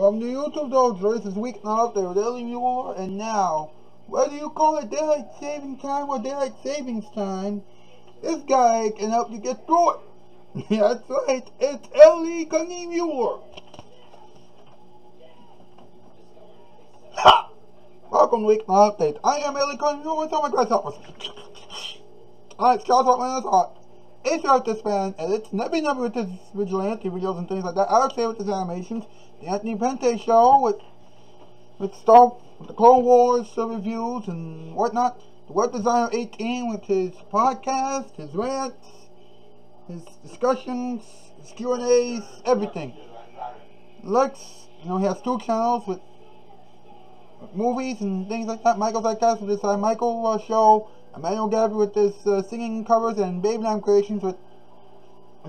From the YouTube though, Joyce is Weeknight Update with Ellie Muir, and now, whether you call it daylight saving time or daylight savings time, this guy can help you get through it. That's right, it's Ellie Cunning Muir. Ha! Welcome to Weeknight Update. I am Ellie Cunning Muir with all my grasshoppers. Alright, Scott's Hot Land is Hot. It's hard to span, and it's never number with his vigilante videos and things like that. I would say with his animations, the Anthony Pente Show with stuff, with the Clone Wars reviews and whatnot. The Web Designer 18 with his podcast, his rants, his discussions, his Q&As, everything. Lex, you know, he has two channels with movies and things like that. Michael's podcast with his Michael Show. Emmanuel Gabby with his singing covers, and Baby Lamb Creations with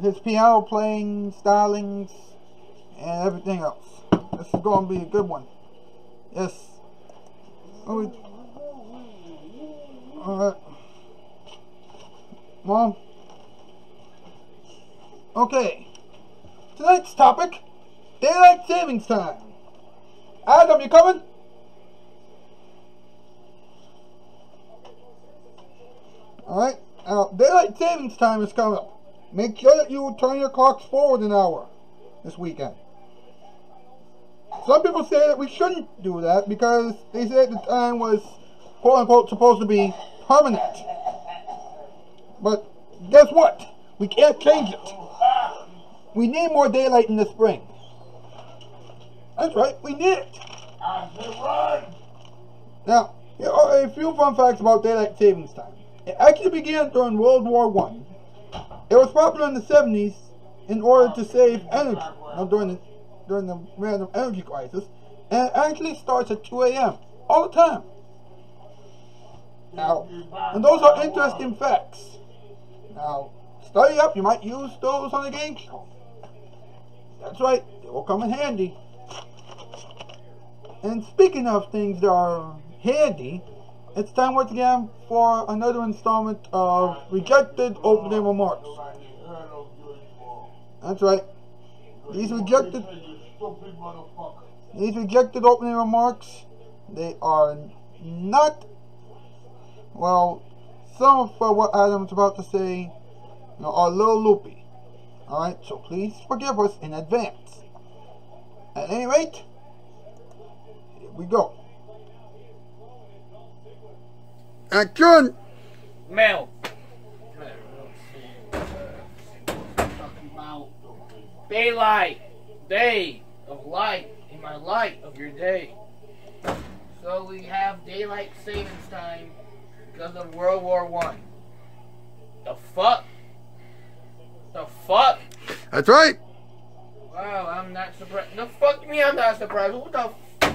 his piano playing, stylings, and everything else. This is going to be a good one. Yes. Alright. Well. Okay. Tonight's topic, daylight savings time. Adam, you coming? Alright, daylight savings time is coming up. Make sure that you turn your clocks forward an hour this weekend. Some people say that we shouldn't do that because they said the time was, quote unquote, supposed to be permanent. But guess what? We can't change it. We need more daylight in the spring. That's right, we need it. Now, here are a few fun facts about daylight savings time. It actually began during World War I. It was popular in the 70s in order to save energy, you know, during the random energy crisis, and it actually starts at 2 a.m. all the time. Now, and those are interesting facts. Now, study up, you might use those on the game show. That's right, they will come in handy. And speaking of things that are handy, it's time once again for another installment of Rejected Opening Remarks. That's right. These rejected opening remarks, they are not, well, some of what Adam's about to say, you know, are a little loopy. Alright, so please forgive us in advance. At any rate, here we go. Action! Mel! Daylight! Day of light in my light of your day. So we have daylight savings time because of World War I. The fuck? The fuck? That's right! Wow, I'm not surprised. No, fuck me, I'm not surprised. Who the f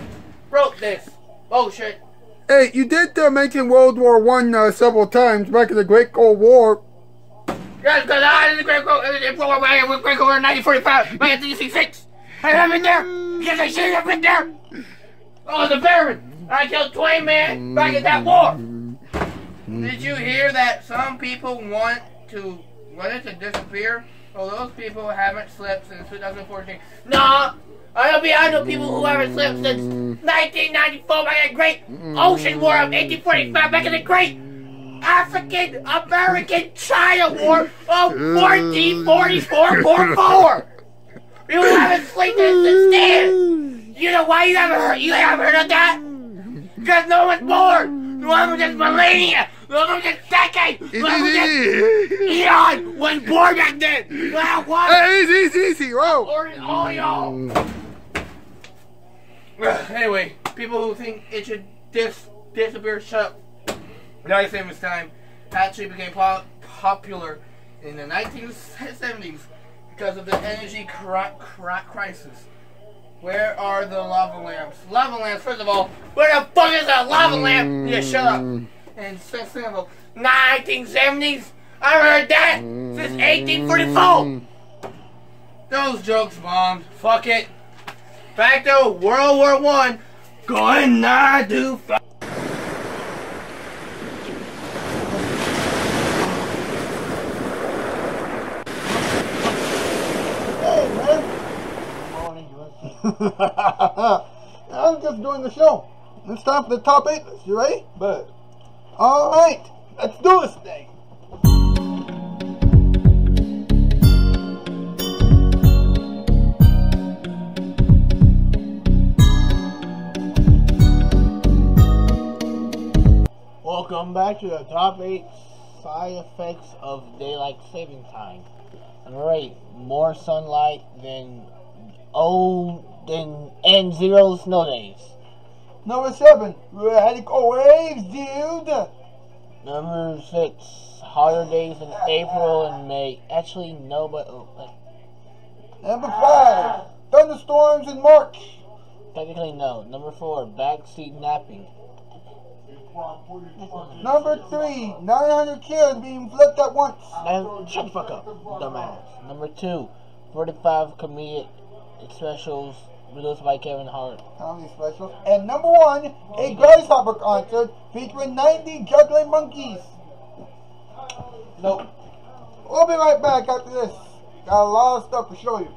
broke this? Bullshit. Hey, you did mention World War I several times back in the Great Cold War. Yes, because I was in the Great Cold War, in 1945, 1966. I've been there. Yes, I should have been there. I was a veteran. I killed 20 men back in that war. Did you hear that some people wanted to disappear? Well, those people haven't slept since 2014. Nah. I know people who haven't slept since 1994 by the Great Ocean War of 1845, back in the Great African-American China War of 1444. People haven't slept since then. You know why you haven't heard of that? Because no one's born. No one was just millennia. No one was just decade. No one was just Eon was born back then. Wow, what? Hey, easy, whoa. Or all y'all. Anyway, people who think it should disappear, shut up. Daylight savings time actually became popular in the 1970s because of the energy crisis. Where are the lava lamps? Lava lamps, first of all, where the fuck is that lava lamp? Yeah, shut up. And second of all, 1970s? I've heard that since 1844. Those jokes bombed. Fuck it. Back to World War I, going not to fuck. Hey, man. I'm just doing the show. It's time for the top 8 list. You ready? But alright, let's do this thing. Welcome back to the top 8 side effects of daylight saving time. Alright, more sunlight than N0 snow days. Number 7, radical waves, dude. Number 6, hotter days in April and May. Actually, no, but Number 5, thunderstorms in March. Technically, no. Number 4, backseat napping. Number 3, 900 kids being flipped at once. Man, shut the fuck up, dumbass. Number 2, 45 comedic specials produced by Kevin Hart. Comedy specials. And number 1, a grasshopper concert featuring 90 juggling monkeys. Nope. We'll be right back after this. Got a lot of stuff to show you.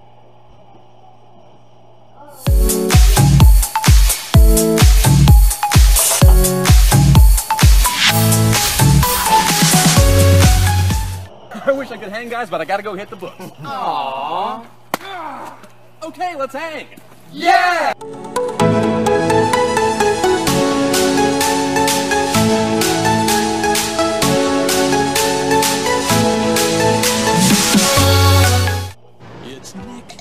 I wish I could hang, guys, but I gotta go hit the books. Aww. Okay, let's hang. Yeah! It's Nick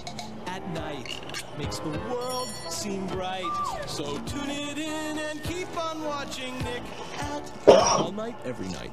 at Night. Makes the world seem bright. So tune it in and keep on watching Nick at all night, every night.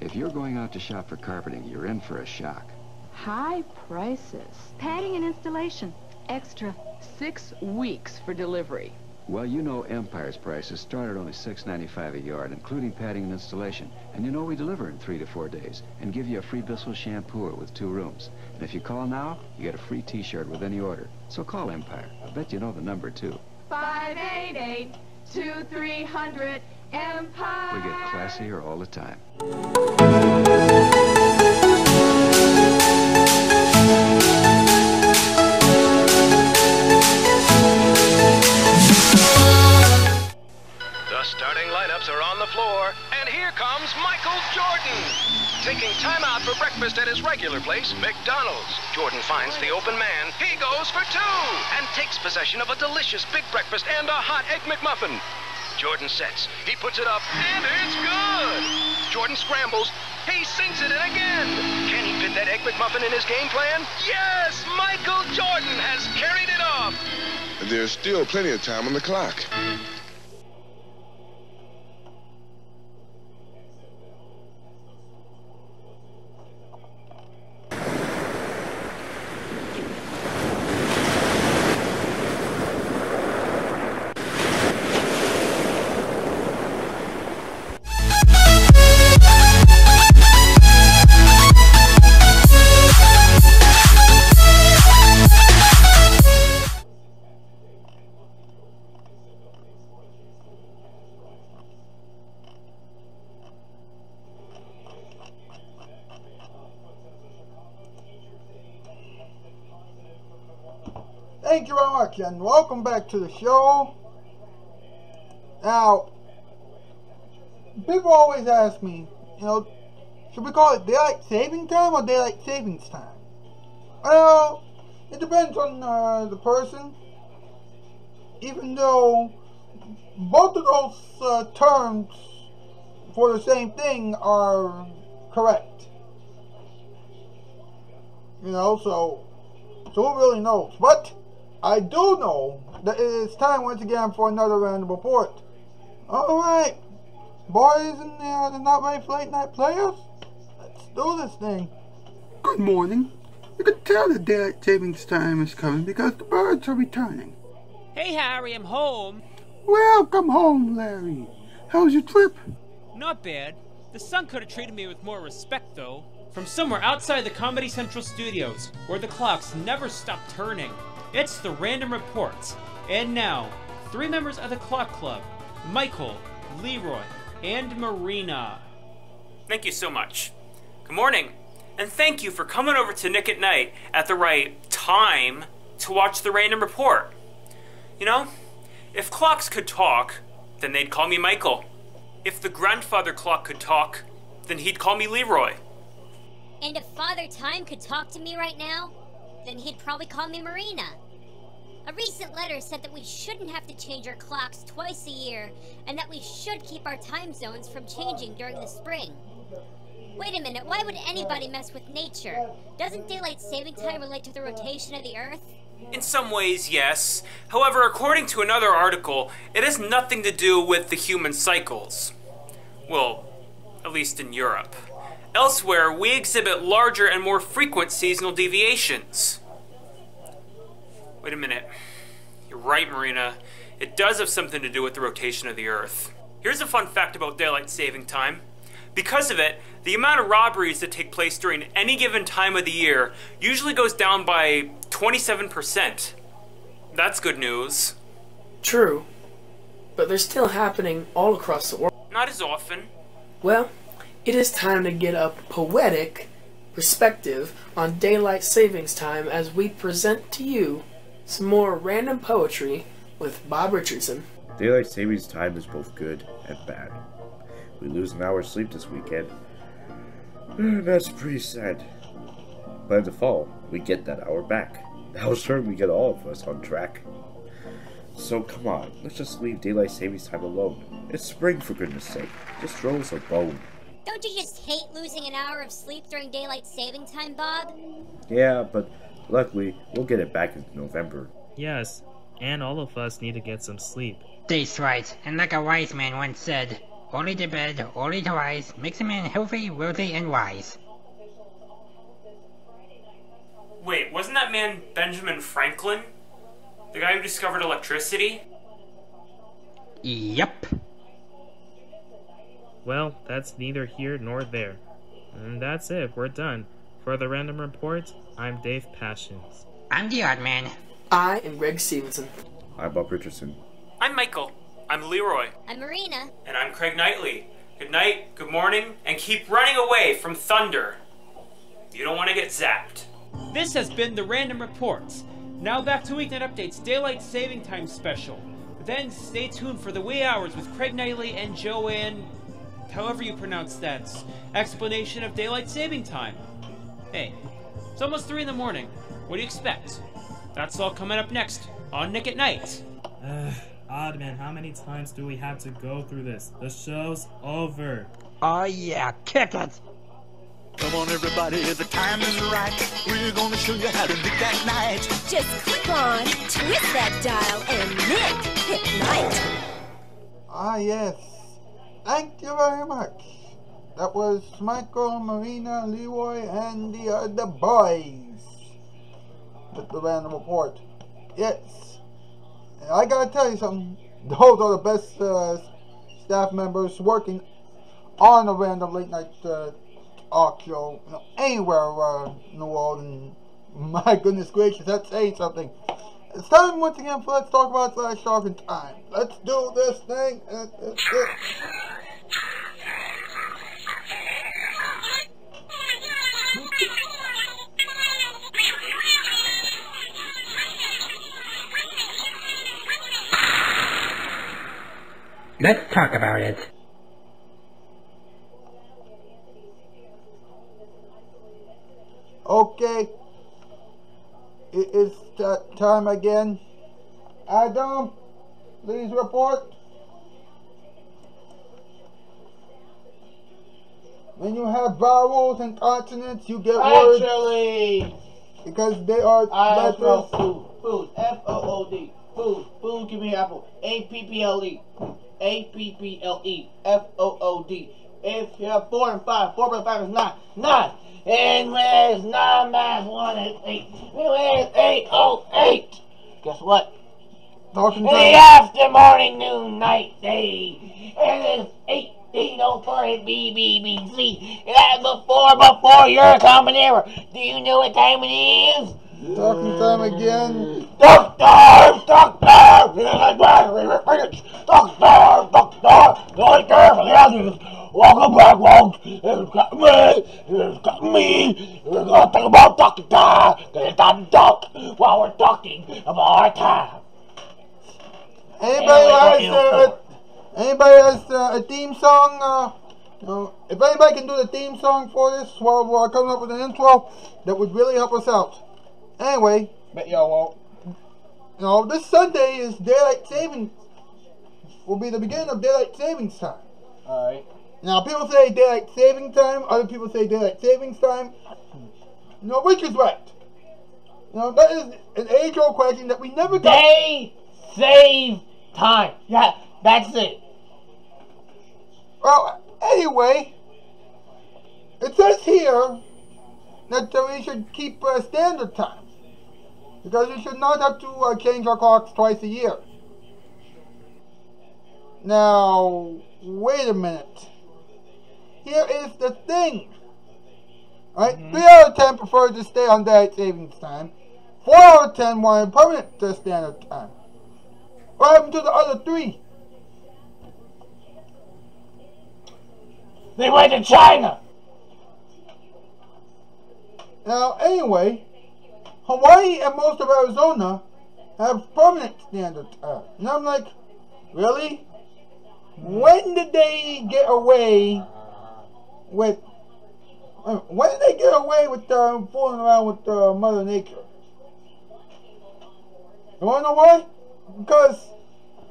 If you're going out to shop for carpeting, you're in for a shock. High prices. Padding and installation. Extra. 6 weeks for delivery. Well, you know Empire's prices start at only $6.95 a yard, including padding and installation. And you know we deliver in 3 to 4 days and give you a free Bissell shampooer with 2 rooms. And if you call now, you get a free T-shirt with any order. So call Empire. I bet you know the number, too. 588-2300 Empire. We get classier all the time. The starting lineups are on the floor, and here comes Michael Jordan. Taking time out for breakfast at his regular place, McDonald's. Jordan finds the open man. He goes for 2 and takes possession of a delicious big breakfast and a hot egg McMuffin. Jordan sets. He puts it up, and it's good! Jordan scrambles. He sinks it in again. Can he fit that Egg McMuffin in his game plan? Yes! Michael Jordan has carried it off! There's still plenty of time on the clock. Thank you very much, and welcome back to the show. Now, people always ask me, you know, should we call it daylight saving time or daylight savings time? Well, it depends on the person, even though both of those terms for the same thing are correct. You know, so who really knows? But I do know that it is time once again for another random report. Alright, boys and the Not Ready for Late Night Players, let's do this thing. Good morning. You can tell the daylight savings time is coming because the birds are returning. Hey Harry, I'm home. Welcome home, Larry. How was your trip? Not bad. The sun could have treated me with more respect, though. From somewhere outside the Comedy Central Studios, where the clocks never stop turning. It's the Random Reports. And now, 3 members of the Clock Club, Michael, Leroy, and Marina. Thank you so much. Good morning, and thank you for coming over to Nick at Night at the right time to watch the random report. You know, if clocks could talk, then they'd call me Michael. If the grandfather clock could talk, then he'd call me Leroy. And if Father Time could talk to me right now, then he'd probably call me Marina. A recent letter said that we shouldn't have to change our clocks twice a year, and that we should keep our time zones from changing during the spring. Wait a minute, why would anybody mess with nature? Doesn't daylight saving time relate to the rotation of the Earth? In some ways, yes. However, according to another article, it has nothing to do with the human cycles. Well, at least in Europe. Elsewhere, we exhibit larger and more frequent seasonal deviations. Wait a minute. You're right, Marina. It does have something to do with the rotation of the Earth. Here's a fun fact about daylight saving time. Because of it, the amount of robberies that take place during any given time of the year usually goes down by 27%. That's good news. True, but they're still happening all across the world. Not as often. Well, it is time to get a poetic perspective on daylight savings time as we present to you some more random poetry with Bob Richardson. Daylight savings time is both good and bad. We lose an hour's sleep this weekend. That's pretty sad. But in the fall, we get that hour back. How certain we get all of us on track. So come on, let's just leave daylight savings time alone. It's spring, for goodness sake. Just throw us a bone. Don't you just hate losing an hour of sleep during daylight saving time, Bob? Yeah, but luckily, we'll get it back in November. Yes, and all of us need to get some sleep. That's right, and like a wise man once said, only the bed, only the wise, makes a man healthy, wealthy, and wise. Wait, wasn't that man Benjamin Franklin? The guy who discovered electricity? Yep. Well, that's neither here nor there. And that's it, we're done. For the Random Report, I'm Dave Passions. I'm the Odd Man. I am Greg Stevenson. I'm Bob Richardson. I'm Michael. I'm Leroy. I'm Marina. And I'm Craig Knightley. Good night, good morning, and keep running away from thunder. You don't want to get zapped. This has been the Random Reports. Now back to Weeknight Update's Daylight Saving Time special. Then stay tuned for the wee hours with Craig Knightley and Joanne, however you pronounce that, explanation of daylight saving time. Hey, it's almost 3 in the morning. What do you expect? That's all coming up next on Nick at Night. Odd Man, how many times do we have to go through this? The show's over. Oh yeah, kick it! Come on everybody, the time is right. We're gonna show you how to Nick at Night. Just click on, twist that dial, and Nick at Night. Ah yes. Thank you very much. That was Michael, Marina, Leroy, and the other boys with the Random Report. Yes, and I gotta tell you something. Those are the best staff members working on a random late night talk show, you know, anywhere in the world. And my goodness gracious, that's saying something. It's time once again for Let's Talk About Slash Talking Time. Let's do this thing. Let's talk about it. Okay. It is time again. Adam, please report. When you have vowels and consonants, you get words. Actually, because they are letters. Food. F-O-O-D. Food. Food. Give me an apple. A-P-P-L-E. A-P-P-L-E. F-O-O-D. If you have 4 and 5, 4 plus 5 is 9. 9. And where's 9 minus 1 is 8? Where's 808? Guess what? In the after morning, noon, night, day. And it's 1804 at BBBC. And before your common era. Do you know what time it is? Talking time again. Doctor! Doctor! Welcome back, folks. It's got me. We're going to talk about Doctor. Because I'm Doc while we're talking about our time. Anybody has a theme song? If anybody can do the theme song for this while we're coming up with an intro, that would really help us out. Anyway. Bet y'all won't. No, this Sunday is Daylight Savings. Will be the beginning of Daylight Savings Time. Alright. Now, people say Daylight Saving Time. Other people say Daylight Savings Time. You know, which is right? You know, that is an age-old question that we never got. Day save time. Yeah, that's it. Well, anyway, it says here that we should keep standard time, because we should not have to change our clocks twice a year. Now, wait a minute. Here is the thing. Right? 3 out of 10 prefer to stay on daylight savings time. 4 out of 10 want a permanent standard time. What happened to the other 3? They went to China! Now, anyway, Hawaii and most of Arizona have permanent standard time. And I'm like, really? When did they get away with... When did they get away with fooling around with Mother Nature? You wanna know why? Because,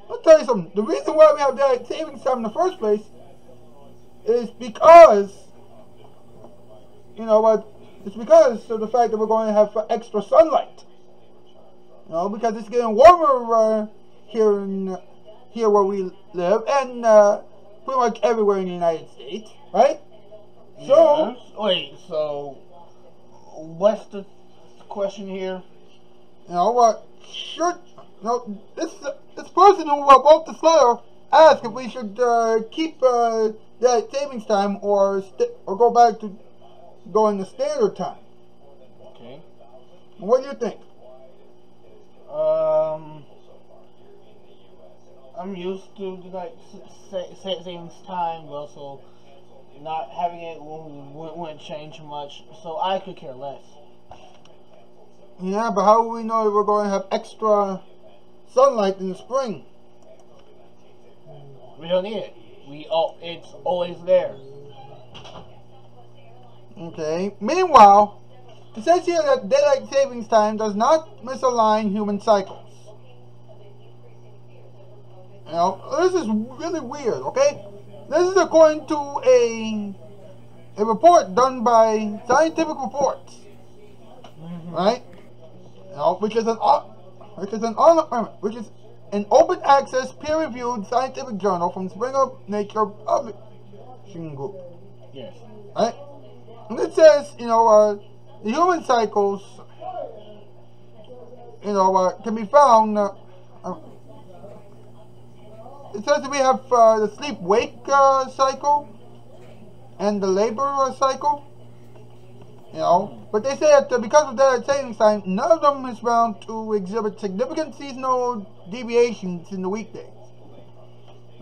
I'll tell you something, the reason why we have daylight savings time in the first place is because, you know what, it's because of the fact that we're going to have extra sunlight. You know, because it's getting warmer here where we live, and pretty much everywhere in the United States, right? Yeah. So, wait, so, what's the question here? You know what, this person who wrote this letter asked if we should keep daylight savings time or go back to going to standard time. Okay. What do you think? I'm used to like savings time, so not having it wouldn't change much. So I could care less. Yeah, but how do we know that we're going to have extra sunlight in the spring? We don't need it. It's always there. Okay. Meanwhile, it says here that daylight savings time does not misalign human cycles. You know, this is really weird, okay? This is according to a report done by Scientific Reports, right? You know, which is an open-access, peer-reviewed scientific journal from Springer Nature Publishing Group. Yes. Right? And it says, you know, the human cycles, you know, can be found. It says that we have the sleep-wake cycle and the labor cycle. You know, but they say that because of daylight savings time, none of them is bound to exhibit significant seasonal deviations in the weekdays.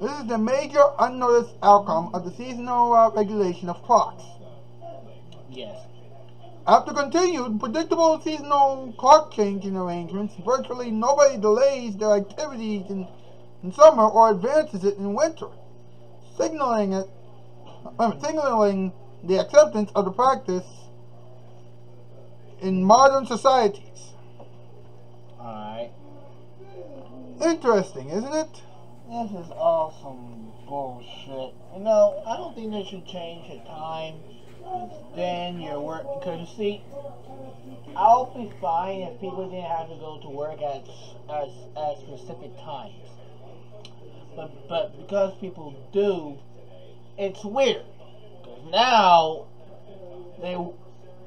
This is the major unnoticed outcome of the seasonal regulation of clocks. Yes. After continued predictable seasonal clock changing arrangements, virtually nobody delays their activities in summer or advances it in winter, signaling the acceptance of the practice in modern societies. Alright. Interesting, isn't it? This is all some bullshit. You know, I don't think they should change the time. Then you're working. Because you see, I'll be fine if people didn't have to go to work at specific times. But because people do, it's weird. Because now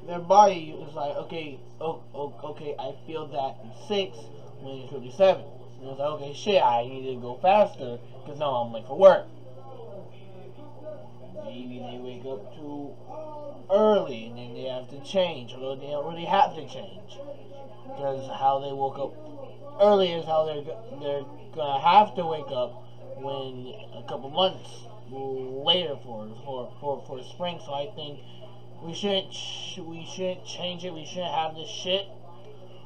their body is like, okay, okay, I feel that in 6 when it should be 7. And it's like, okay, shit, I need to go faster because now I'm late for work. Maybe they wake up too early and then they have to change, or they already have to change, because how they woke up early is how they're gonna have to wake up when a couple months later for spring. So I think we shouldn't change it. We shouldn't have this shit,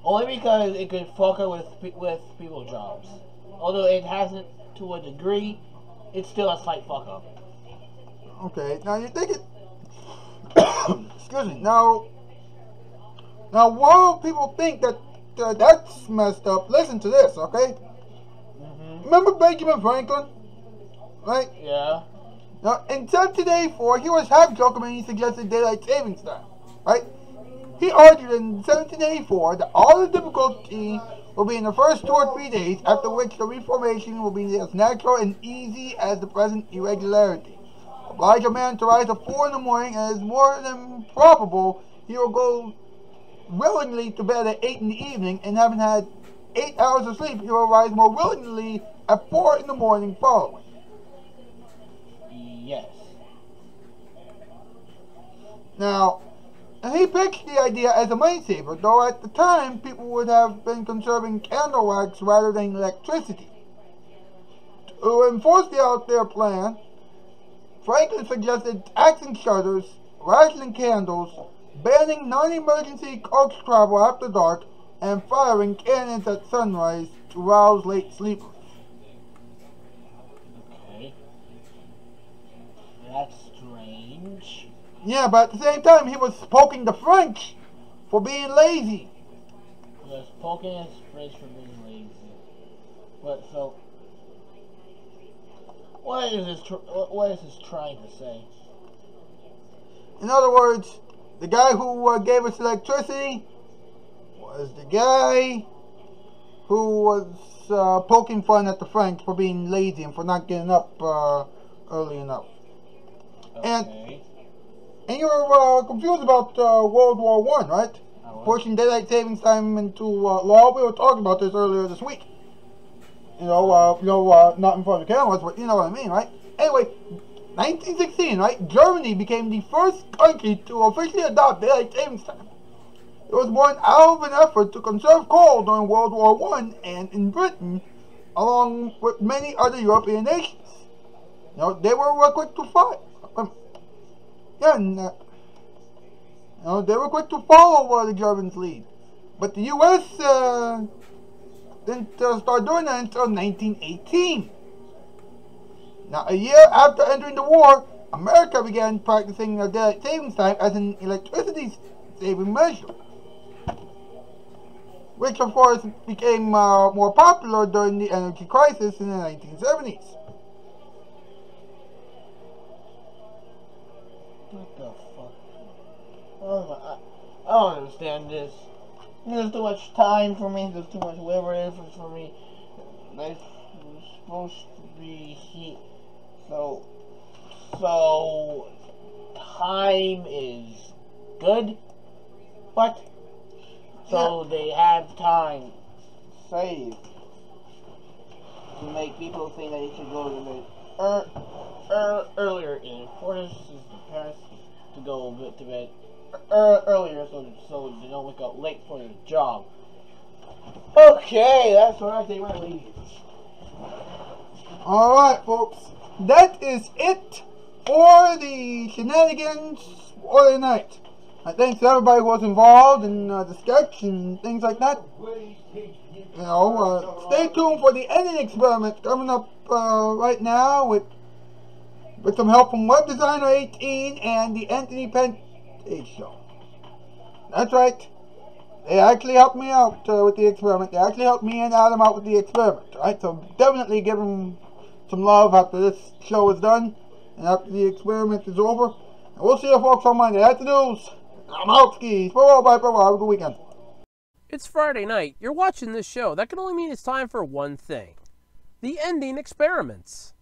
only because it could fuck up with people's jobs. Although it hasn't to a degree, it's still a slight fuck up. Okay, now you're thinking. Excuse me. Now, while people think that that's messed up, listen to this, okay? Mm-hmm. Remember Benjamin Franklin, right? Yeah. Now, until today, he was half joking when he suggested daylight savings time, right? He argued in 1784 that all the difficulty will be in the first 2 or 3 days, after which the reformation will be as natural and easy as the present irregularity. Oblige a man to rise at 4 in the morning, and it is more than probable he will go willingly to bed at 8 in the evening, and having had 8 hours of sleep, he will rise more willingly at 4 in the morning following. Yes. Now, he pitched the idea as a money saver, though at the time people would have been conserving candle wax rather than electricity. To enforce their plan, Franklin suggested taxing shutters, rationing candles, banning non-emergency coach travel after dark, and firing cannons at sunrise to rouse late sleepers. Okay. That's strange. Yeah, but at the same time, he was poking the French for being lazy. He was poking his French for being lazy. But so, what is this trying to say? In other words, the guy who gave us electricity was the guy who was poking fun at the French for being lazy and for not getting up early enough. Okay. And you were confused about World War I, right? Pushing daylight savings time into law. We were talking about this earlier this week. Not in front of the cameras, but you know what I mean, right? Anyway, 1916, right? Germany became the first country to officially adopt daylight savings time. It was born out of an effort to conserve coal during World War I, and in Britain, along with many other European nations. You know, they were quick to fight. They were quick to follow the Germans' lead, but the U.S. didn't start doing that until 1918. Now, a year after entering the war, America began practicing daylight savings time as an electricity-saving measure, which, of course, became more popular during the energy crisis in the 1970s. What the fuck? Oh, I don't understand this. There's too much time for me. There's too much whatever it is for me. It's supposed to be heat. So time is good. But so they have time saved to make people think that they should go to bed earlier. In accordance with the parents to go to bed earlier, so they don't wake up late for their job. Okay, that's where I take my leave. Alright, folks, that is it for the shenanigans for the night. Thanks to everybody who was involved in the sketch and things like that. You know, stay tuned for the editing experiment coming up right now with some help from Web Designer 18 and the Anthony Pente Show. That's right. They actually helped me out with the experiment. They actually helped me and Adam out with the experiment, right? So definitely give them some love after this show is done and after the experiment is over. And we'll see you folks on Monday. That's the news. I'm out, skis. Bye-bye, bye-bye. Have a good weekend. It's Friday night. You're watching this show. That can only mean it's time for one thing. The ending experiments.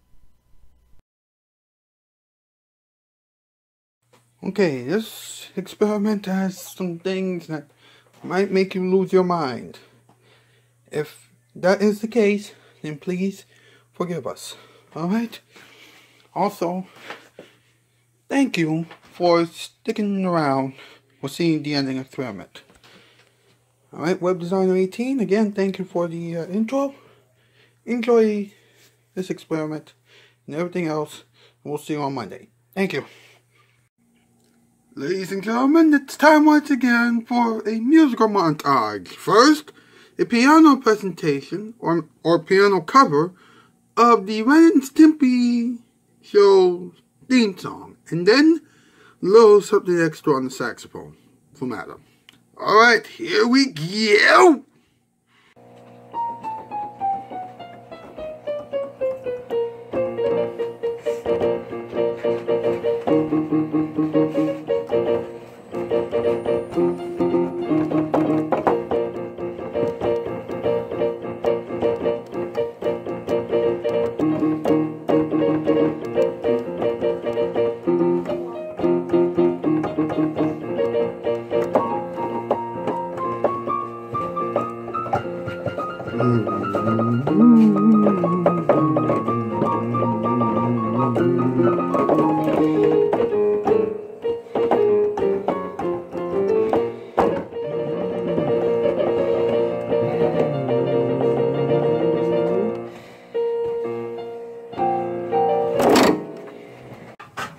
Okay, this experiment has some things that might make you lose your mind. If that is the case, then please forgive us. Alright? Also, thank you for sticking around we'll see the ending experiment. Alright, Web Designer 18, again, thank you for the intro. Enjoy this experiment and everything else. We'll see you on Monday. Thank you. Ladies and gentlemen, it's time once again for a musical montage. First, a piano presentation, or piano cover, of the Ren and Stimpy show theme song. And then, a little something extra on the saxophone from Adam. Alright, here we go!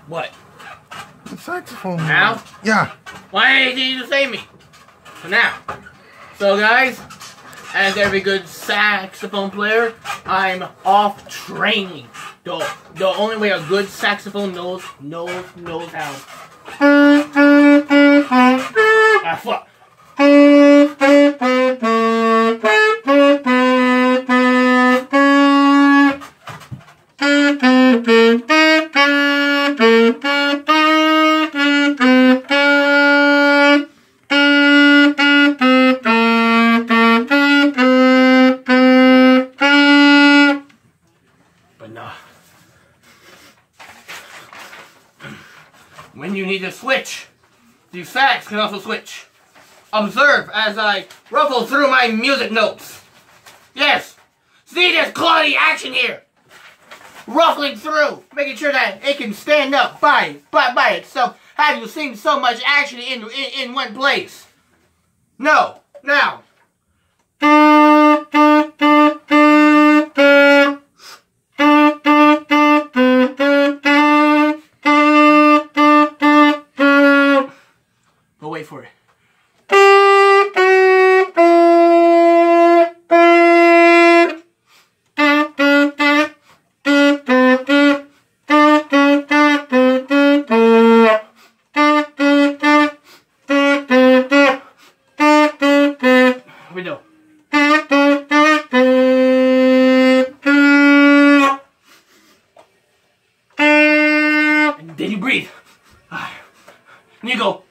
What? The saxophone. Now? Yeah. Why didn't you save me? For now. So guys, as every good saxophone player, I'm off training. The only way a good saxophone knows how. Ah, fuck. When you need to switch, the sax can also switch. Observe as I ruffle through my music notes. Yes, see this quality action here. Ruffling through, making sure that it can stand up by itself. Have you seen so much action in one place? No. Now. For it. We know. And then you breathe. And you go.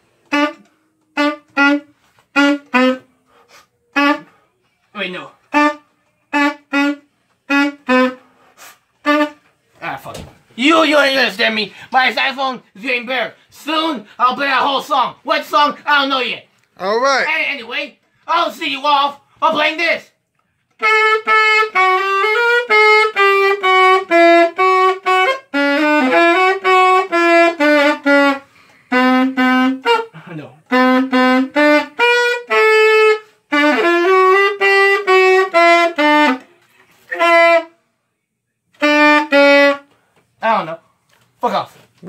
Wait, no. Ah, fuck. You don't understand me. My saxophone is getting better. Soon, I'll play that whole song. What song? I don't know yet. Alright. Anyway, I'll see you off. I'm playing this.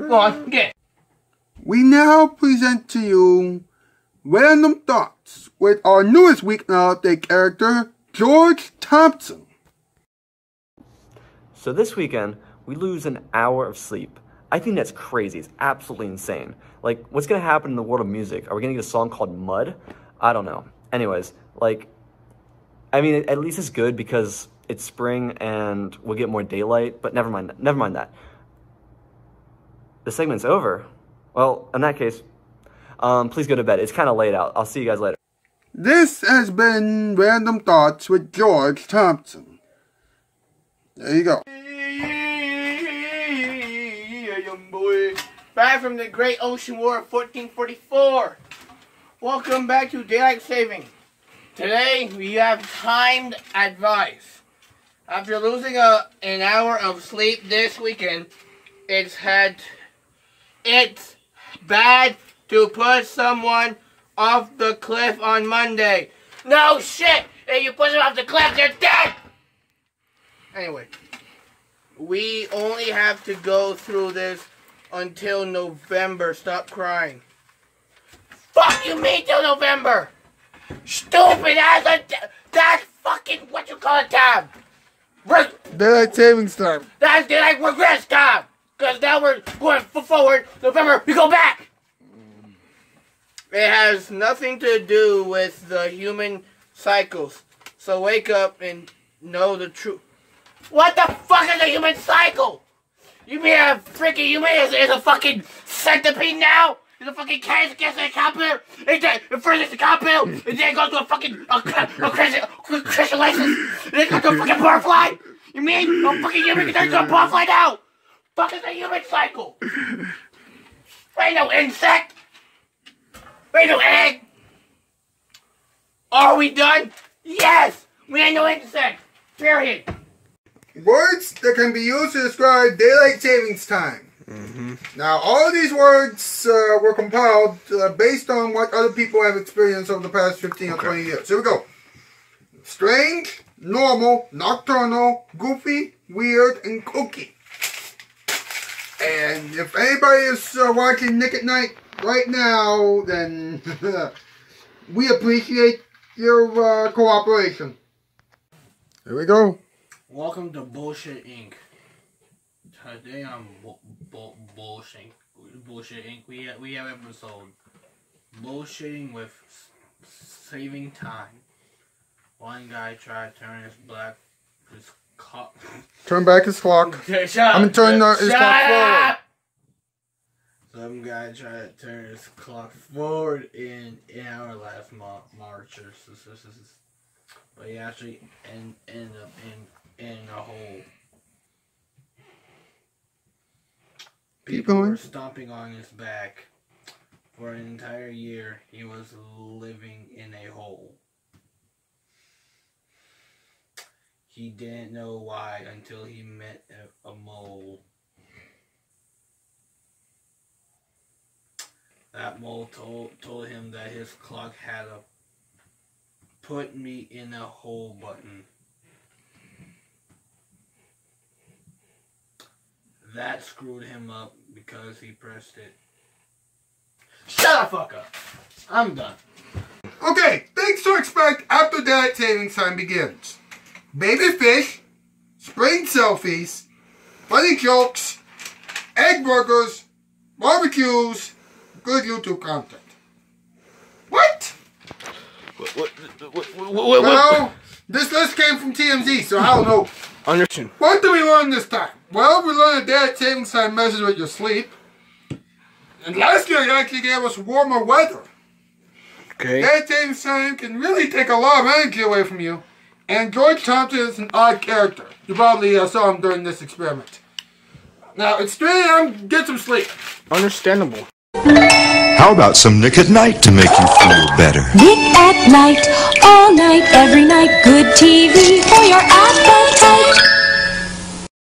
Go on, get. We now present to you Random Thoughts with our newest Weeknight Update character, George Thompson. So this weekend, we lose an hour of sleep. I think that's crazy. It's absolutely insane. Like, what's going to happen in the world of music? Are we going to get a song called Mud? I don't know. Anyways, like, I mean, at least it's good because it's spring and we'll get more daylight, but never mind that. The segment's over. Well, in that case, please go to bed. It's kind of late out. I'll see you guys later. This has been Random Thoughts with George Thompson. There you go. Back from the Great Ocean War of 1444. Welcome back to Daylight Saving. Today, we have timed advice. After losing an hour of sleep this weekend, it's bad to push someone off the cliff on Monday. No shit! If you push them off the cliff, they're dead! Anyway, we only have to go through this until November. Stop crying. Fuck you mean till November? Stupid ass! That's fucking what you call it, Tom! Daylight savings time. That's daylight regress time! Because now we're going forward. November, we go back! It has nothing to do with the human cycles. So wake up and know the truth. What the fuck is a human cycle? You mean a freaking human is a fucking centipede now? Is a fucking cat gets in a compound? It first it's a compound, and then it goes to a fucking crystallization, and then it goes to a fucking butterfly? You mean a fucking human turns into a butterfly now? Fuck is a human cycle? Ain't no insect. Ain't no egg. Are we done? Yes! We ain't no insect. Period. Words that can be used to describe daylight savings time. Mm-hmm. Now, all of these words were compiled based on what other people have experienced over the past 15 or 20 years. Here we go. Strange, normal, nocturnal, goofy, weird, and kooky. And if anybody is watching Nick at Night right now, then we appreciate your cooperation. Here we go. Welcome to Bullshit Inc. Today I'm bullshitting. We have episode bullshitting with saving time. One guy tried to turn his clock. Turn back his clock. Okay, I'm gonna turn his clock forward. Some guy tried to turn his clock forward in our last March. But he actually ended up in a hole. People were stomping on his back. For an entire year, he was living in a hole. He didn't know why until he met a mole. That mole told him that his clock had a put me in a hole button. That screwed him up because he pressed it. Shut the fuck up! I'm done. Okay, things to expect after daylight savings time begins. Baby fish, spring selfies, funny jokes, egg burgers, barbecues, good YouTube content. What? What? Well, this list came from TMZ, so I don't know. Understand. What do we learn this time? Well, we learned that daylight savings time messes with your sleep. And last year, it actually gave us warmer weather. Okay. Daylight savings time can really take a lot of energy away from you. And George Thompson is an odd character. You probably saw him during this experiment. Now, it's 3 a.m. Get some sleep. Understandable. How about some Nick at Night to make you feel better? Nick at Night, all night, every night, good TV for your appetite.